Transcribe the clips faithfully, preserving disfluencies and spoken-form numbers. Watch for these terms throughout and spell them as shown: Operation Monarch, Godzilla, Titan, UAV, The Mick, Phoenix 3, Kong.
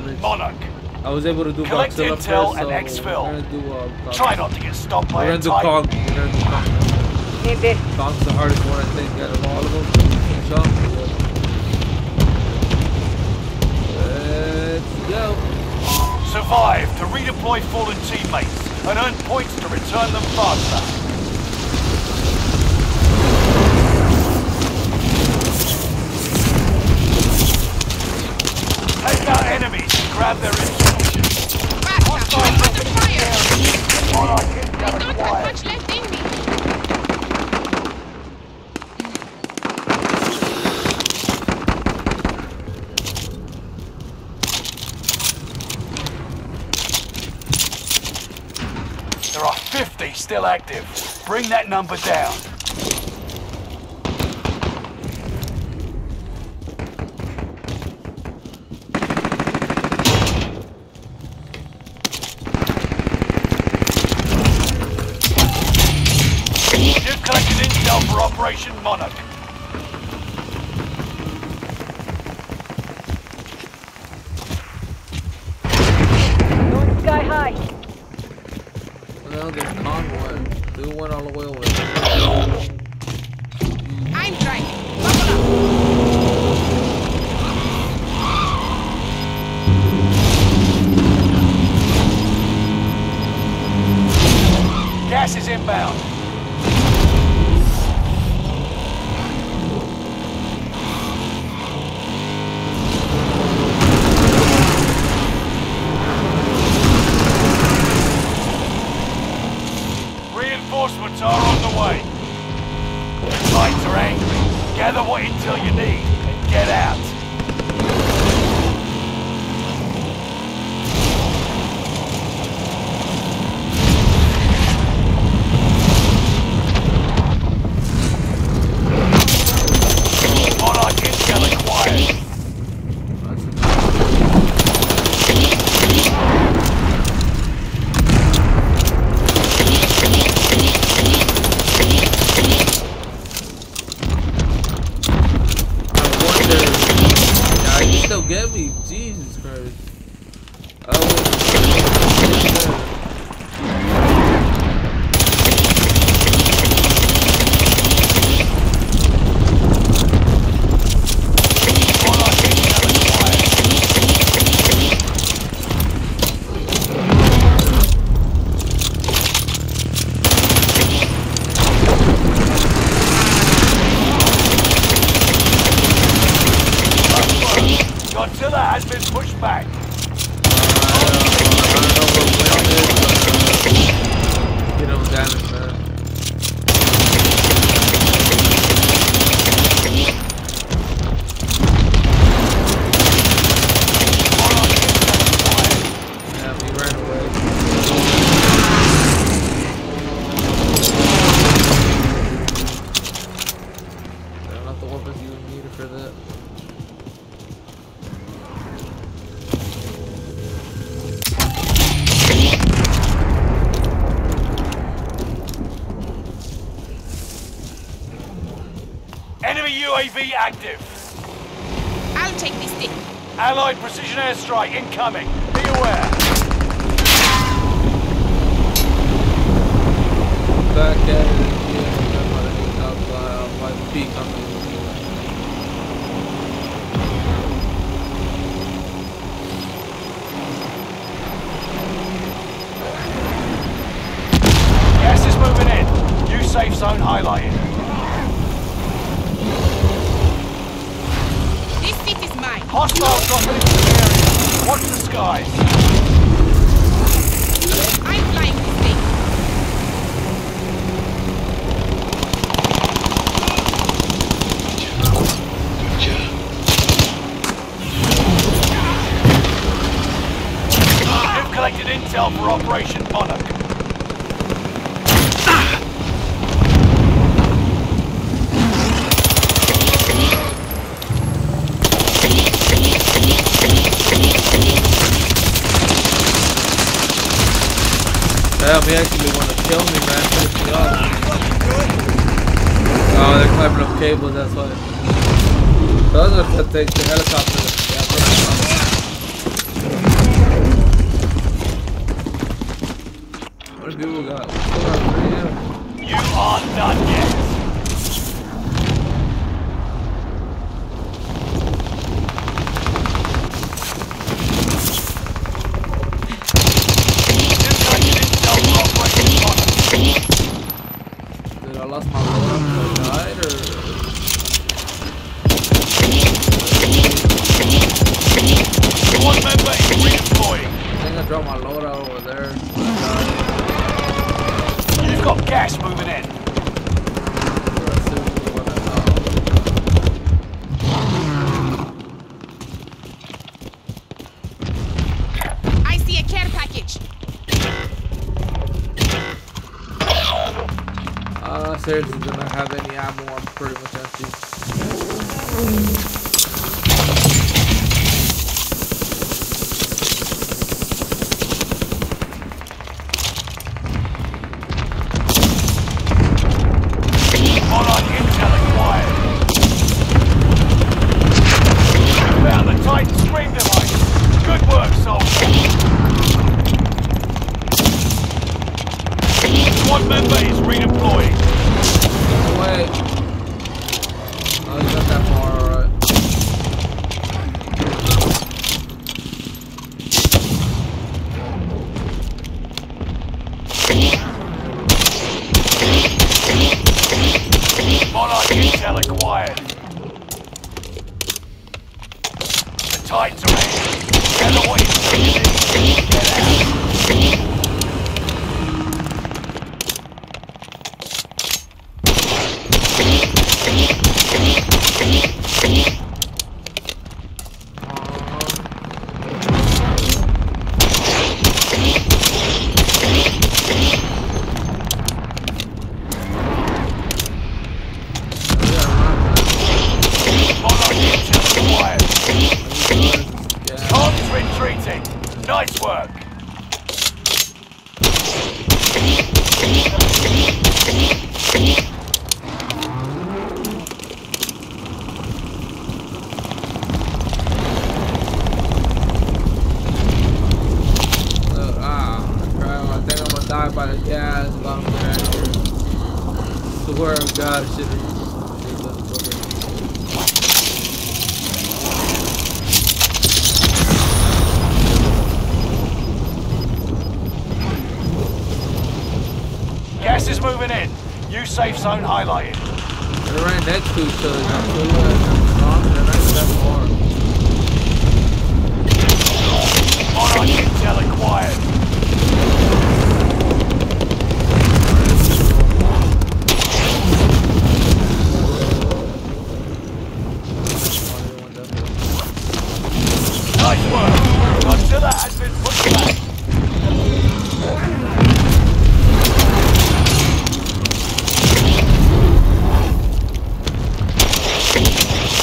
damage. Monarch. I was able to do collect Godzilla intel first, so and exfil. Do, uh, try not to get stopped by a Titan. We're gonna do Kong. We're gonna do Kong. Kong's the hardest one I think out of all of them. Let's go. Survive to redeploy fallen teammates and earn points to return them faster. Grab their instruction. Hostile under fire! Monarch is not acquired. Much left in me. There are fifty still active. Bring that number down. Operation Monarch. Going sky high. Well, there's con one. Do one all the way over. I'm driving. Bubble up. Gas is inbound. Reinforcements are on the way. The sides are angry. Gather what intel you need and get out. Get me, Jesus Christ. I has been pushed back. Uh, I don't know what is, but, uh, get on damage, man. U A V active. I'll take this thing. Allied precision airstrike incoming. Be aware. Back at it again. I'm gonna need help uh, by the peak on the gas is moving in. New safe zone highlighted. Hostile dropping into the area. Watch the skies. I'm flying this thing. You've collected intel for Operation Monarch. Damn, they actually want to kill me, man. Thank God. Oh, they're climbing up cables, that's why. Those are the things, the helicopter. Yeah, people got. We still got three left. You are not yet. Seriously, do not have any ammo. I'm pretty much empty. Hold on, intel acquired. Found the Titan stream device. Good work, soldier. Squad member is redeploying. Wait. Oh, you got that far, alright. Monarch intel acquired. The tides are in. Get away from this. Get out. Safe zone highlighted. They ran next to each other. That's really wrong. They're not that far. Monarch intel acquired. Nice work. Until that has been pushed back.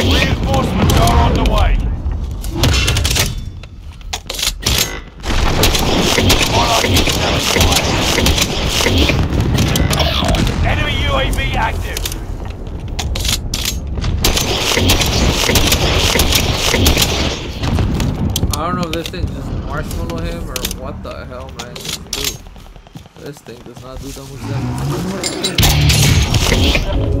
Reinforcements are on the way. Enemy U A V active. I don't know if this thing just marshmallow him or what the hell, man. Dude, this thing does not do that much damage.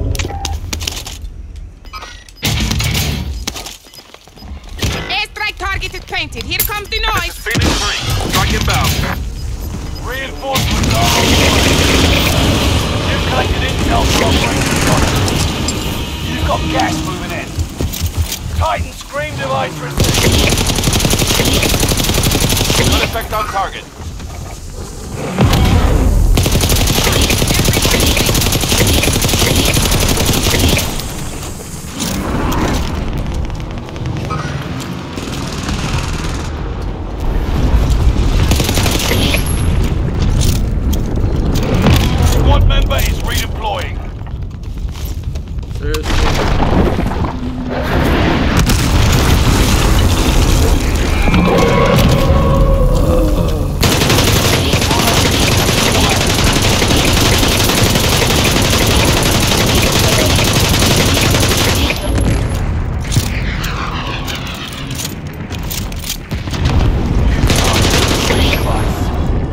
Target is painted. Here comes the noise. Phoenix three, strike inbound. Reinforcements are on the way. You've collected intel for Operation Monarch. You've got gas moving in. Titan scream device received. Good effect on target.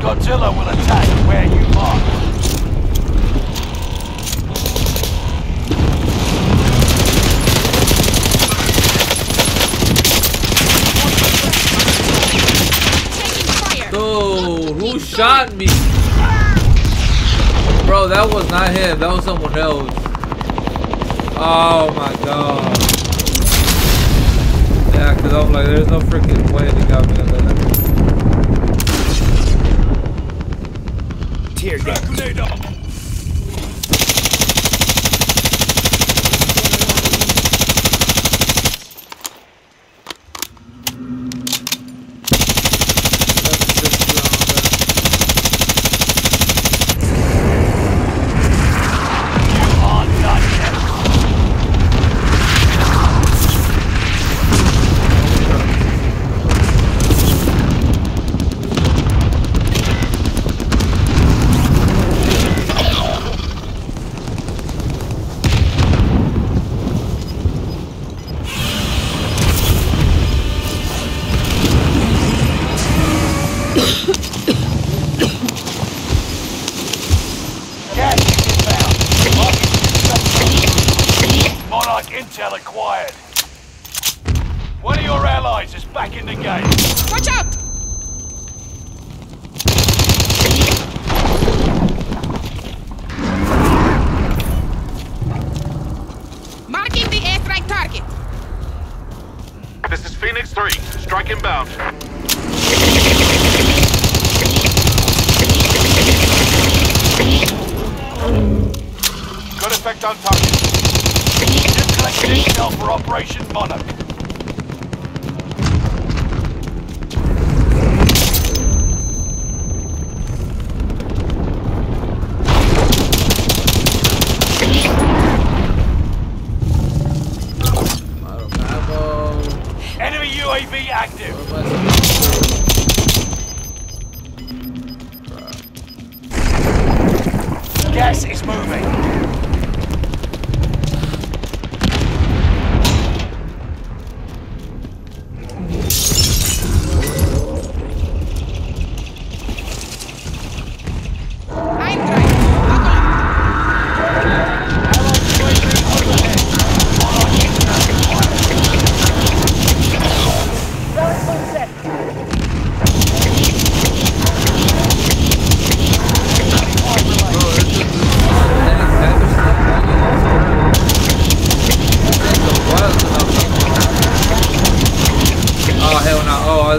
Godzilla will attack where you shot me. Bro, that was not him. That was someone else. Oh my god. Yeah, because I'm like, there's no freaking way they got me on that. Tear gas. This is Phoenix three, strike inbound. Good effect on target. Just collecting intel for Operation Monarch. U A V active. Gas is moving.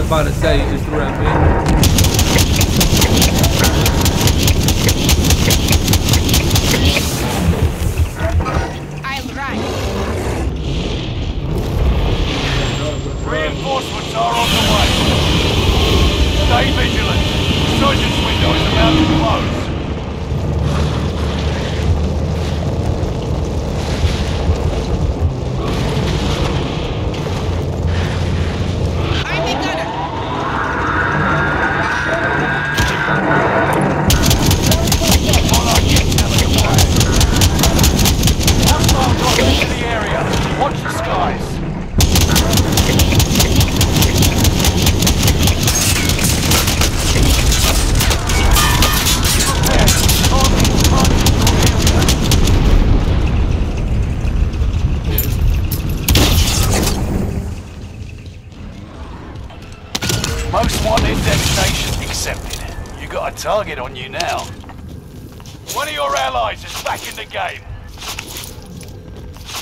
I'm about to say, you just threw at me. I'll run. Reinforcements are on the way. Stay vigilant. The surgeon's window is about to close. Most wanted designation accepted. You got a target on you now. One of your allies is back in the game.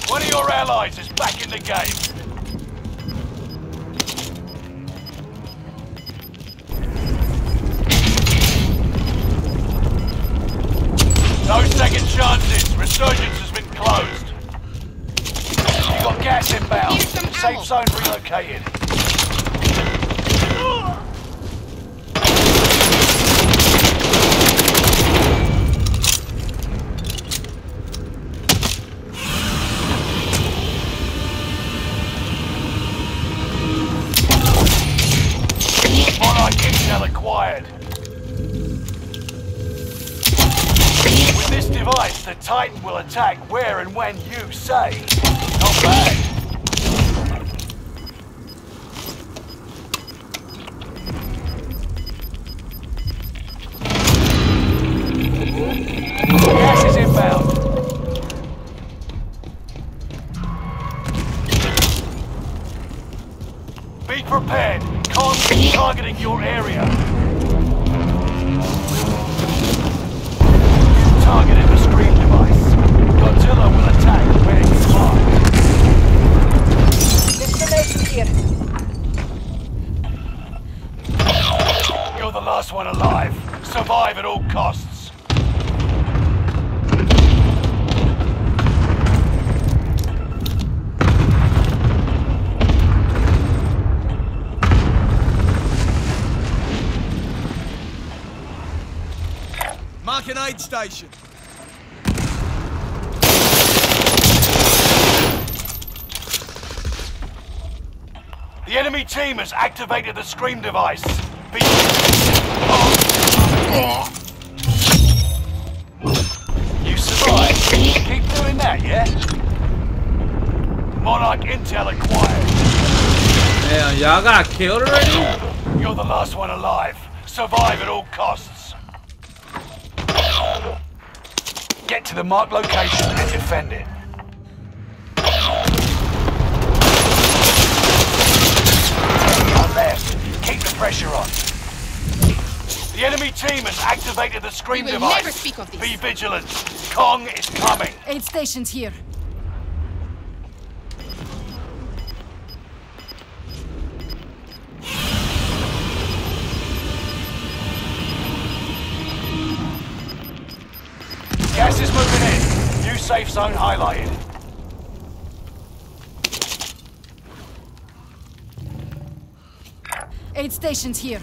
One of your allies is back in the game. No second chances. Resurgence has been closed. You got gas inbound. Safe zone relocated. With this device, the Titan will attack where and when you say. Not bad. Be prepared. Kong is targeting your area. aid station. The enemy team has activated the scream device. Be you survived. Keep doing that, yeah? Monarch intel acquired. Damn, y'all got killed already? You're the last one alive. Survive at all costs. Get to the marked location and defend it. Keep the pressure on. The enemy team has activated the screen device. We will never speak of this. Be vigilant. Kong is coming. Aid stations here. Gas is moving in. New safe zone highlighted. Aid stations here.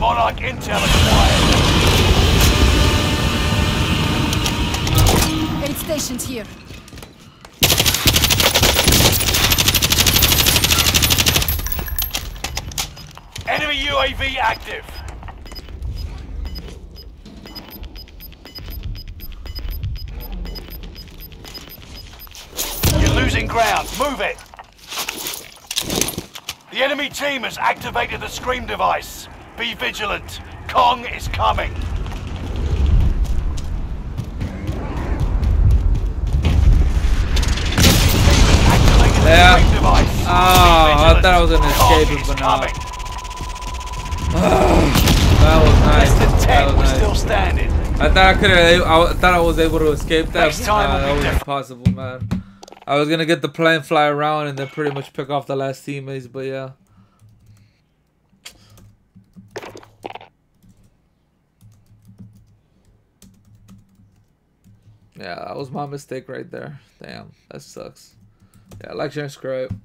Monarch intel acquired. Aid stations here. Enemy U A V active. Losing ground. Move it. The enemy team has activated the scream device. Be vigilant. Kong is coming. Yeah. Oh, I thought I was an escape, but not. That was nice. The tank was still standing. I thought I could have. I thought I was able to escape that. Uh, that was impossible, man. I was gonna get the plane, fly around, and then pretty much pick off the last teammates, but yeah. Yeah, that was my mistake right there. Damn, that sucks. Yeah, like, share, subscribe.